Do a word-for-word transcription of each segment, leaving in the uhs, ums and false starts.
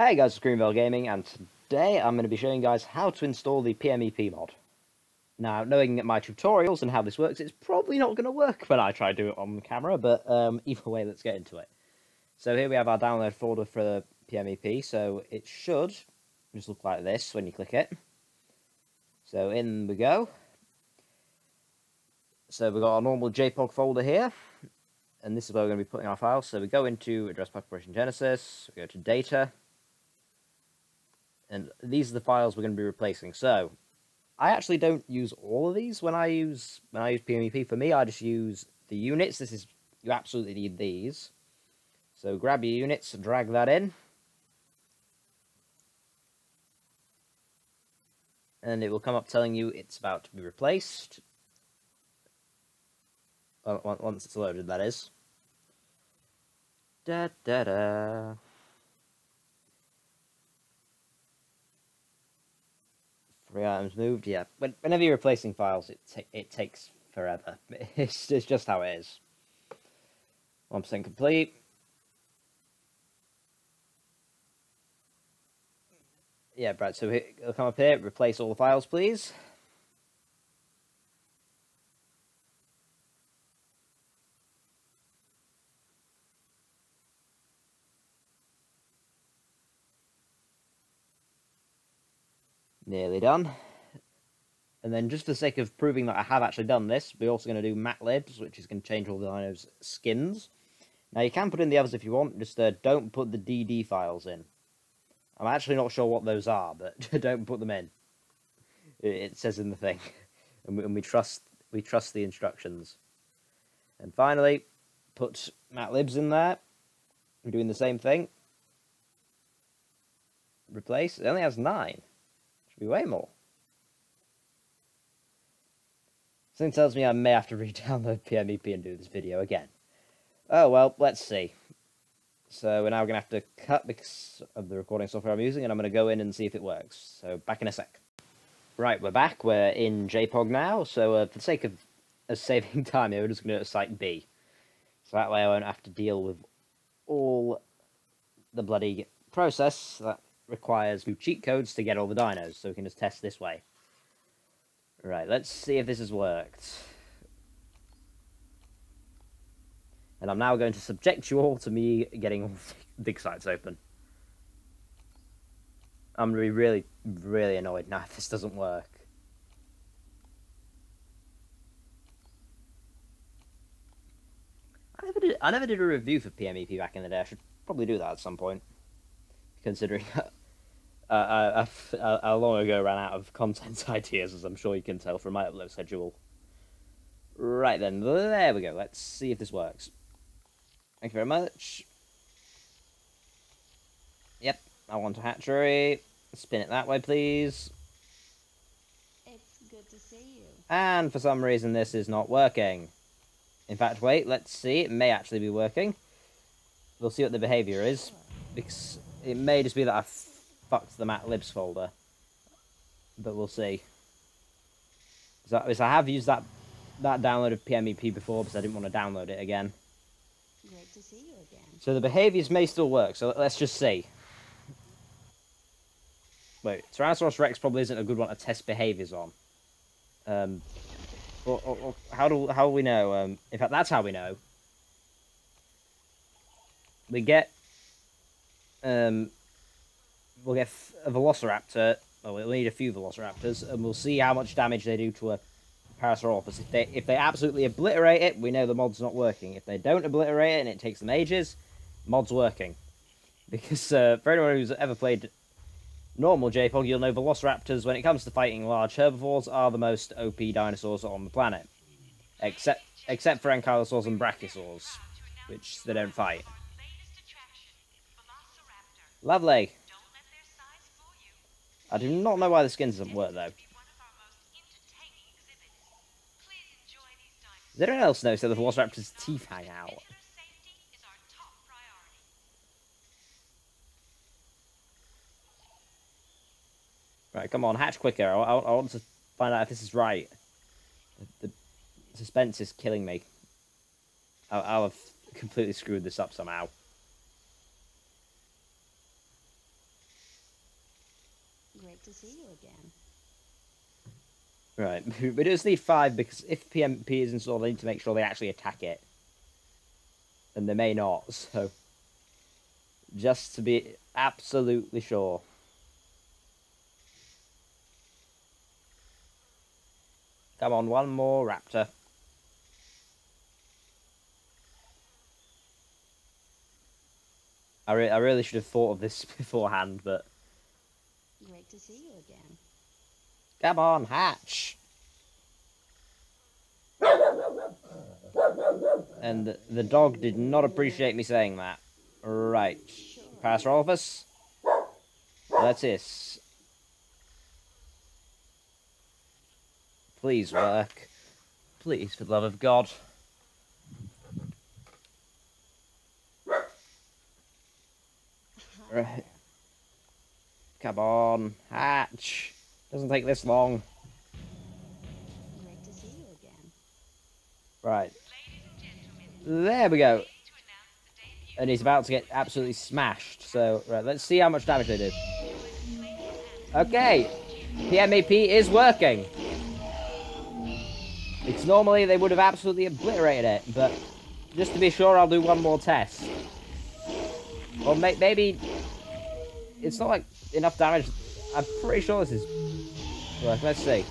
Hey guys, it's GreenVeil Gaming, and today I'm going to be showing you guys how to install the P M E P mod. Now, knowing my tutorials and how this works, it's probably not going to work when I try to do it on camera, but um, either way, let's get into it. So here we have our download folder for the P M E P, so it should just look like this when you click it. So in we go. So we've got our normal JPOG folder here, and this is where we're going to be putting our files. So we go into Jurassic Park Operation Genesis, we go to Data, and these are the files we're going to be replacing. So I actually don't use all of these when I use when I use P M E P. For me, I just use the units. This is you absolutely need these. So grab your units, drag that in, and it will come up telling you it's about to be replaced. Once it's loaded, that is. Da da da. Three items moved, yeah. When, whenever you're replacing files, it ta it takes forever. It's, it's just how it is. one percent complete. Yeah, right, so it'll come up here, replace all the files, please. Nearly done. And then just for the sake of proving that I have actually done this, we're also going to do matlibs, which is going to change all the dino's skins. Now you can put in the others if you want, just uh, don't put the D D files in. I'm actually not sure what those are, but don't put them in. It says in the thing. And we, and we trust we trust the instructions. And finally, put matlibs in there. We're doing the same thing. Replace. It only has nine. Be way more. Something tells me I may have to re-download P M E P and do this video again. Oh well, let's see. So we're now going to have to cut because of the recording software I'm using, and I'm going to go in and see if it works. So back in a sec. Right, we're back. We're in JPOG now. So uh, for the sake of, of saving time here, we're just going to do it at Site B. So that way I won't have to deal with all the bloody process that requires new cheat codes to get all the dinos, so we can just test this way. Right, let's see if this has worked. And I'm now going to subject you all to me getting all the dig sites open. I'm really, really, really annoyed now if this doesn't work. I never did, I never did a review for P M E P back in the day. I should probably do that at some point, considering uh, I, I, I long ago ran out of content ideas, as I'm sure you can tell from my upload schedule. Right then, there we go. Let's see if this works. Thank you very much. Yep, I want a hatchery. Spin it that way, please. It's good to see you. And for some reason, this is not working. In fact, wait, let's see. It may actually be working. We'll see what the behavior is, because it may just be that I fucked the matlibs folder, but we'll see. So, so I have used that that download of P M E P before, because I didn't want to download it again. Great to see you again. So the behaviours may still work. So let's just see. Wait, Tyrannosaurus Rex probably isn't a good one to test behaviours on. Um, or, or, or how do how do we know? Um, in fact, that's how we know. We get. Um, we'll get a Velociraptor, well, we'll need a few Velociraptors, and we'll see how much damage they do to a Parasaurolophus. If they, if they absolutely obliterate it, we know the mod's not working. If they don't obliterate it and it takes them ages, mod's working. Because uh, for anyone who's ever played normal JPOG, you'll know Velociraptors, when it comes to fighting large herbivores, are the most O P dinosaurs on the planet. Except, except for Ankylosaurs and Brachiosaurs, which they don't fight. Lovely. I do not know why the skins doesn't work, though. Does anyone else notice that the Velociraptor's teeth hang out? Right, come on, hatch quicker. I, I, I want to find out if this is right. The, the suspense is killing me. I, I'll have completely screwed this up somehow. Great to see you again. Right, but it's leave five because if P M P is installed, I need to make sure they actually attack it. And they may not, so... just to be absolutely sure. Come on, one more raptor. I, re I really should have thought of this beforehand, but... Great to see you again. Come on, hatch! And the dog did not appreciate me saying that. Right. Sure. Parasaurolophus. That's it. Please work. Please, for the love of God. Right. Come on, hatch. Doesn't take this long. Great to see you again. Right. There we go. And he's about to get absolutely smashed. So, right, let's see how much damage they do. Okay. P M E P is working. It's normally they would have absolutely obliterated it, but just to be sure, I'll do one more test. Or may maybe... it's not like enough damage. I'm pretty sure this is... right, let's see.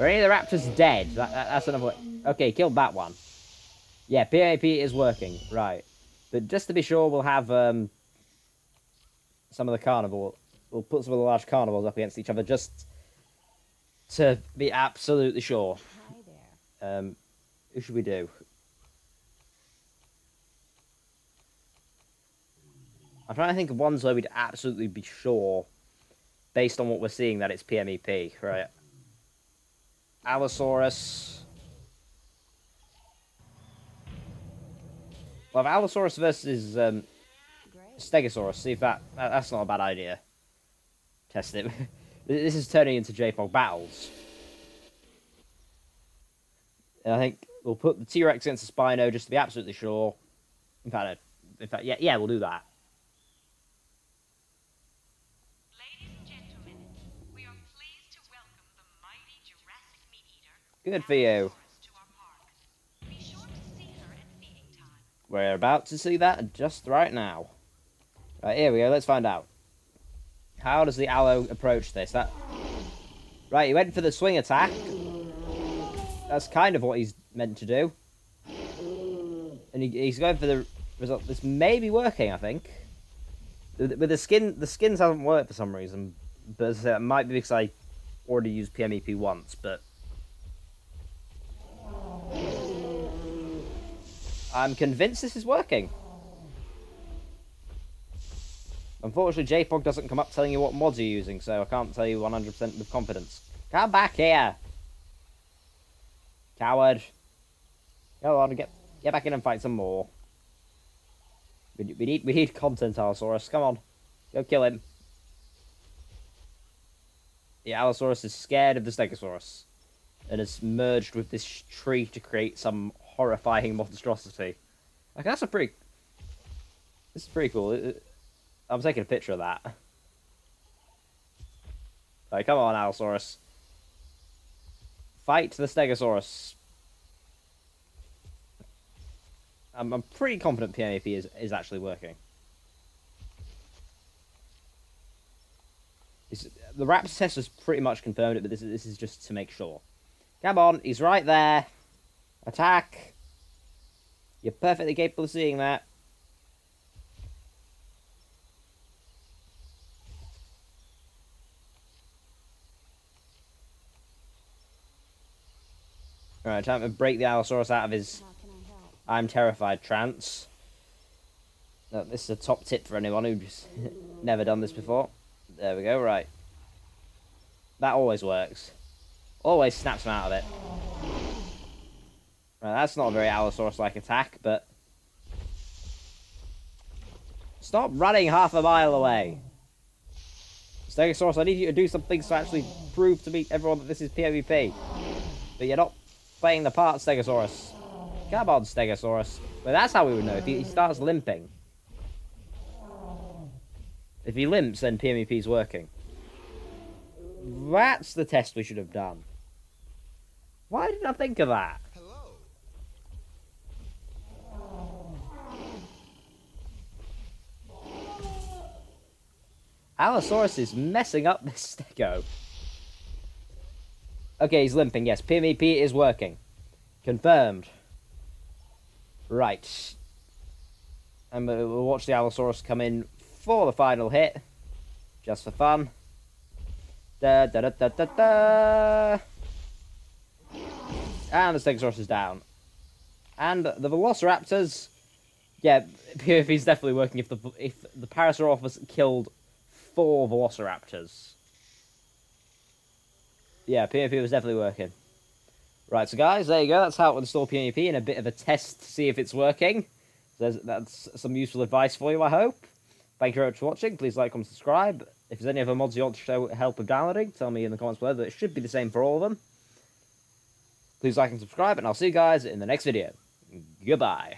Are any of the raptors dead? That, that, that's another one. Okay, killed that one. Yeah, P A P is working. Right. But just to be sure, we'll have um, some of the carnivores. We'll put some of the large carnivores up against each other just to be absolutely sure. Hi there. Um, who should we do? I'm trying to think of ones where we'd absolutely be sure, based on what we're seeing, that it's P M E P. Right. Allosaurus. Well, Allosaurus versus um, Stegosaurus. See if that, that that's not a bad idea. Test it. This is turning into J POG battles. And I think we'll put the T Rex against the Spino just to be absolutely sure. In fact, in fact, yeah, yeah, we'll do that. Good for you. We're about to see that just right now. Right, here we go. Let's find out. How does the Allo approach this? That right, he went for the swing attack. That's kind of what he's meant to do. And he, he's going for the result. This may be working, I think. With the skin, the skins haven't worked for some reason. But as I said, it might be because I already used P M E P once, but... I'm convinced this is working. Unfortunately, J POG doesn't come up telling you what mods you're using, so I can't tell you one hundred percent with confidence. Come back here! Coward. Go on, get, get back in and fight some more. We, we, need, we need content, Allosaurus. Come on. Go kill him. The Allosaurus is scared of the Stegosaurus and has merged with this tree to create some horrifying monstrosity. Like, that's a pretty... this is pretty cool. It, it, I'm taking a picture of that. Alright, come on, Allosaurus. Fight the Stegosaurus. I'm, I'm pretty confident P M E P is, is actually working. It's, the Raptor test has pretty much confirmed it, but this, this is just to make sure. Come on, he's right there. Attack! You're perfectly capable of seeing that. Alright, time to break the Allosaurus out of his I'm terrified trance. No, this is a top tip for anyone who's never done this before. There we go, right. That always works. Always snaps him out of it. Right, that's not a very Allosaurus-like attack, but... stop running half a mile away! Stegosaurus, I need you to do something to actually prove to me, everyone, that this is P M E P. But you're not playing the part, Stegosaurus. Come on, Stegosaurus. But that's how we would know, if he starts limping. If he limps, then P M E P's working. That's the test we should have done. Why didn't I think of that? Hello. Allosaurus is messing up this Stego. Okay, he's limping, yes. P M E P is working. Confirmed. Right. And we'll watch the Allosaurus come in for the final hit. Just for fun. Da da da da da da. And the Stegosaurus is down. And the Velociraptors... Yeah, P M E P's definitely working if the, if the Parasaurolophus killed four Velociraptors. Yeah, P M E P was definitely working. Right, so guys, there you go. That's how to install P M E P in a bit of a test to see if it's working. So that's some useful advice for you, I hope. Thank you very much for watching. Please like, comment, subscribe. If there's any other mods you want to show help with downloading, tell me in the comments below. That it should be the same for all of them. Please like and subscribe, and I'll see you guys in the next video. Goodbye.